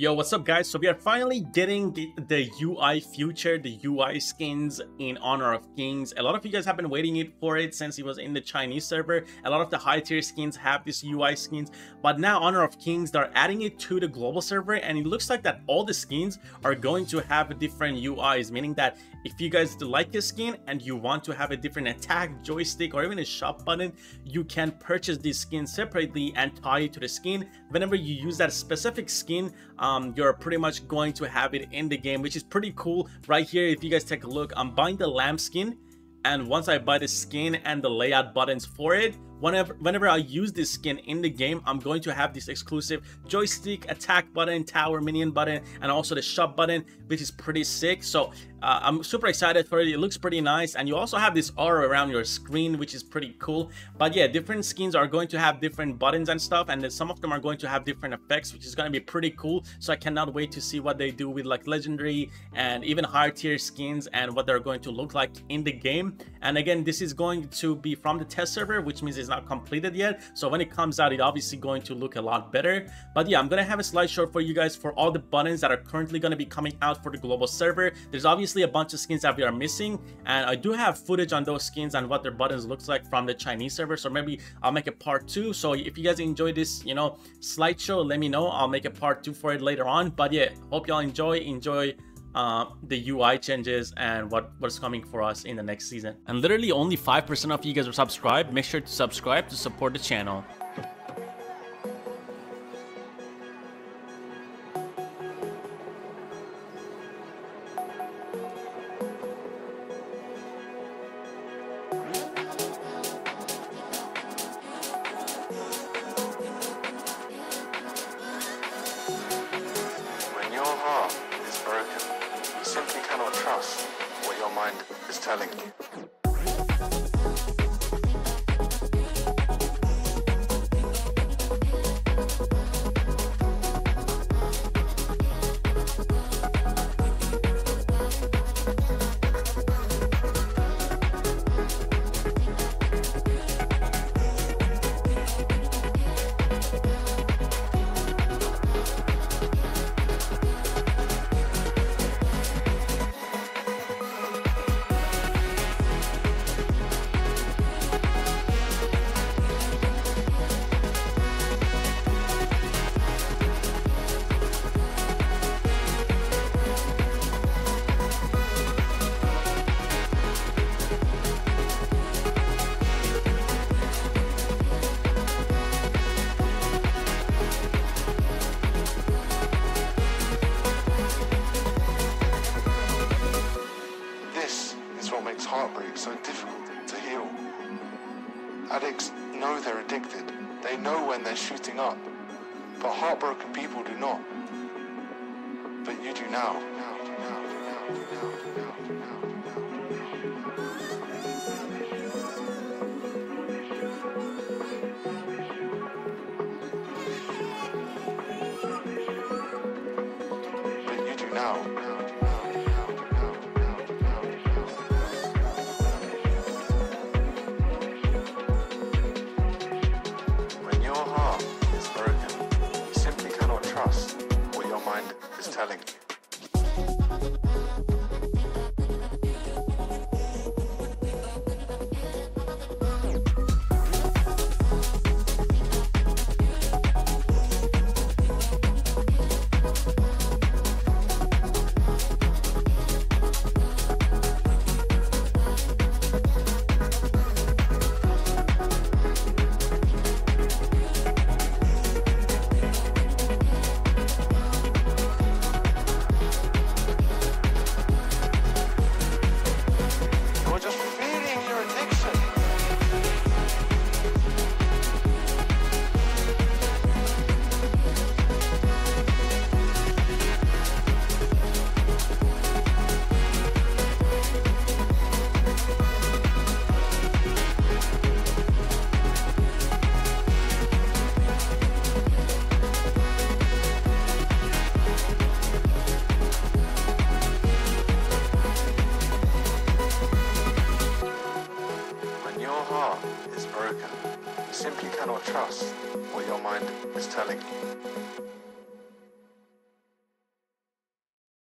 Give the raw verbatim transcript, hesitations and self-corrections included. Yo, what's up guys? So we are finally getting the, the U I future, the U I skins in Honor of Kings. A lot of you guys have been waiting it for it since it was in the Chinese server. A lot of the high tier skins have this U I skins, but now Honor of Kings, they're adding it to the global server, and it looks like that all the skins are going to have different U Is, meaning that if you guys like this skin and you want to have a different attack, joystick, or even a shop button, you can purchase these skins separately and tie it to the skin. Whenever you use that specific skin, um, Um, you're pretty much going to have it in the game, which is pretty cool. Right here, if you guys take a look, I'm buying the lamb skin, and once I buy the skin and the layout buttons for it, whenever whenever I use this skin in the game, I'm going to have this exclusive joystick, attack button, tower minion button, and also the shop button, which is pretty sick. So uh, I'm super excited for it. It looks pretty nice, and you also have this aura around your screen, which is pretty cool. But yeah, different skins are going to have different buttons and stuff, and then some of them are going to have different effects, which is going to be pretty cool. So I cannot wait to see what they do with like legendary and even higher tier skins and what they're going to look like in the game. And again, this is going to be from the test server, which means it's not completed yet, so when it comes out, it's obviously going to look a lot better. But yeah, I'm gonna have a slideshow for you guys for all the buttons that are currently going to be coming out for the global server. There's obviously a bunch of skins that we are missing, and I do have footage on those skins and what their buttons looks like from the Chinese server, so maybe I'll make a part two. So if you guys enjoy this, you know, slideshow, let me know. I'll make a part two for it later on. But yeah, hope y'all enjoy enjoy Um, the U I changes and what what's coming for us in the next season. And literally only five percent of you guys are subscribed. Make sure to subscribe to support the channel. When your heart is broken, you simply cannot trust what your mind is telling you. Heartbreak so difficult to heal. Addicts know they're addicted. They know when they're shooting up. But heartbroken people do not. But you do now. But you do now. Telling you. Is broken. You simply cannot trust what your mind is telling you.